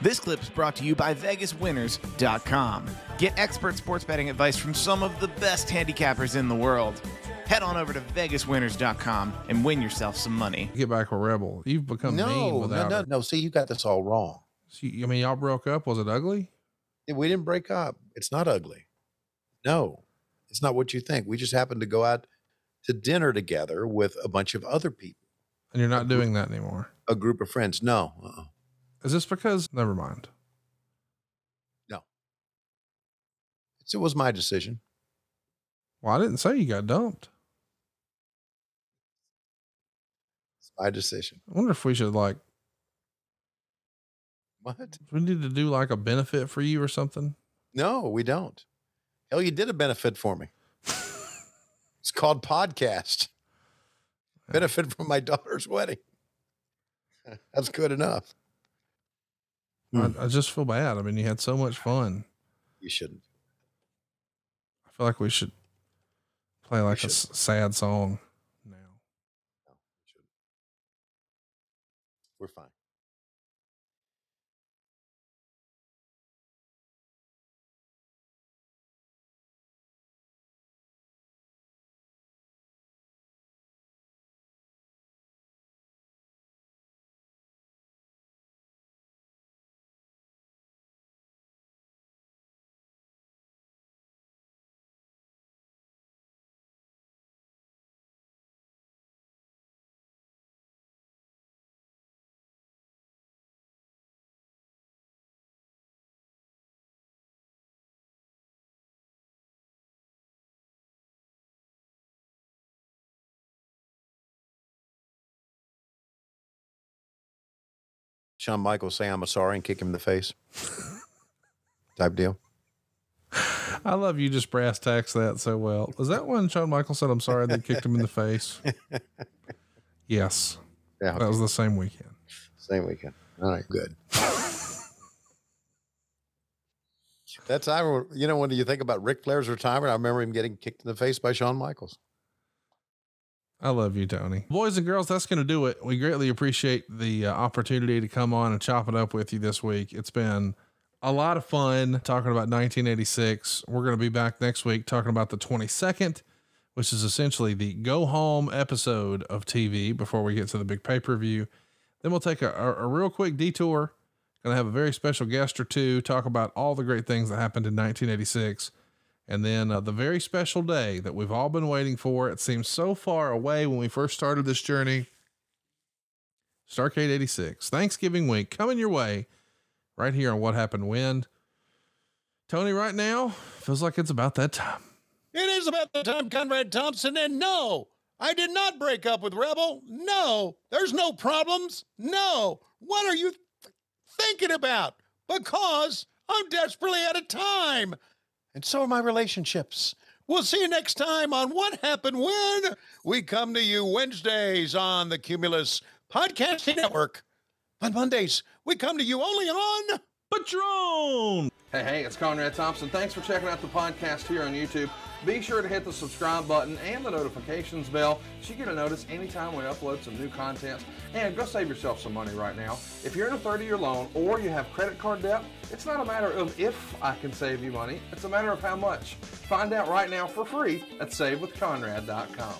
This clip is brought to you by VegasWinners.com. Get expert sports betting advice from some of the best handicappers in the world. Head on over to VegasWinners.com and win yourself some money. Get back a rebel. You've become mean without No. See, you got this all wrong. See, I mean, y'all broke up. Was it ugly? We didn't break up. It's not ugly. No, it's not what you think. We just happened to go out to dinner together with a bunch of other people. And you're not doing that anymore. A group of friends. No. Is this because, never mind. No. It was my decision. Well, I didn't say you got dumped. It's my decision. I wonder if we should like, what? We need to do like a benefit for you or something. No, we don't. Hell, you did a benefit for me. It's called podcast. Benefit from my daughter's wedding. That's good enough. I just feel bad. I mean, you had so much fun. You shouldn't. I feel like we should play like a sad song now. No, we shouldn't. We're fine. Shawn Michaels say I'm sorry and kick him in the face type deal. I love you just brass tacks that so well. Is that when Shawn Michaels said I'm sorry and they kicked him in the face? Yes. Yeah, okay. That was the same weekend. Same weekend. All right, good. That's you know, when you think about Ric Flair's retirement, I remember him getting kicked in the face by Shawn Michaels. I love you, Tony. Boys and girls, that's going to do it. We greatly appreciate the opportunity to come on and chop it up with you this week. It's been a lot of fun talking about 1986. We're going to be back next week talking about the 22nd, which is essentially the go home episode of TV before we get to the big pay-per-view. Then we'll take a real quick detour. Going to have a very special guest or two, talk about all the great things that happened in 1986. And then the very special day that we've all been waiting for. It seems so far away when we first started this journey. Starcade 86, Thanksgiving week, coming your way right here on What Happened When. Tony, right now feels like it's about that time. It is about that time, Conrad Thompson. And no, I did not break up with Rebel. No, there's no problems. No. What are you thinking about? Because I'm desperately out of time. And so are my relationships. We'll see you next time on What Happened When. We come to you Wednesdays on the Cumulus Podcasting Network. On Mondays, we come to you only on Patreon. Hey, it's Conrad Thompson. Thanks for checking out the podcast here on YouTube. Be sure to hit the subscribe button and the notifications bell so you get a notice anytime we upload some new content. And go save yourself some money right now. If you're in a 30-year loan or you have credit card debt, it's not a matter of if I can save you money. It's a matter of how much. Find out right now for free at SaveWithConrad.com.